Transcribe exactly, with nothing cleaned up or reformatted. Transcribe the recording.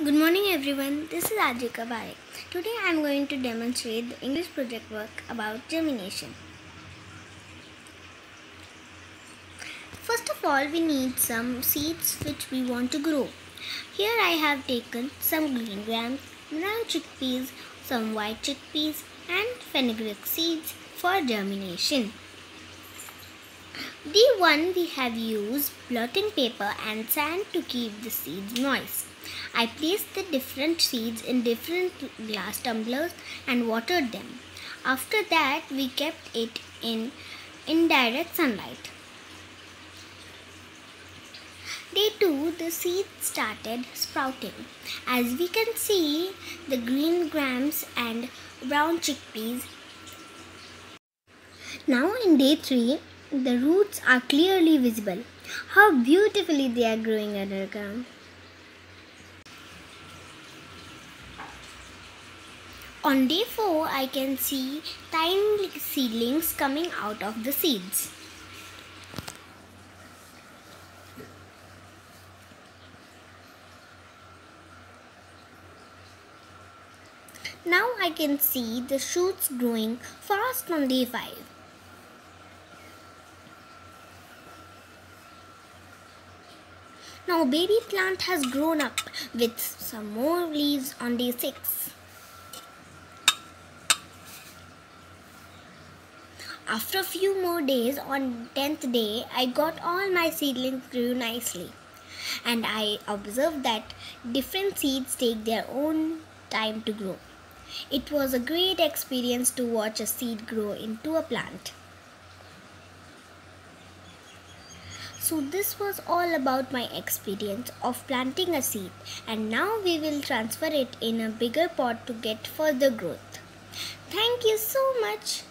Good morning everyone, this is Ajay Kavare. Today I am going to demonstrate the English project work about germination. First of all, we need some seeds which we want to grow. Here I have taken some green grams, brown chickpeas, some white chickpeas and fenugreek seeds for germination. Day one, we have used blotting paper and sand to keep the seeds moist. I placed the different seeds in different glass tumblers and watered them. After that, we kept it in indirect sunlight. Day two, the seeds started sprouting. As we can see, the green grams and brown chickpeas. Now in day three, the roots are clearly visible. How beautifully they are growing underground. On day four, I can see tiny seedlings coming out of the seeds. Now I can see the shoots growing fast on day five. Now baby plant has grown up with some more leaves on day six. After a few more days, on tenth day, I got all my seedlings grew nicely. And I observed that different seeds take their own time to grow. It was a great experience to watch a seed grow into a plant. So this was all about my experience of planting a seed. And now we will transfer it in a bigger pot to get further growth. Thank you so much.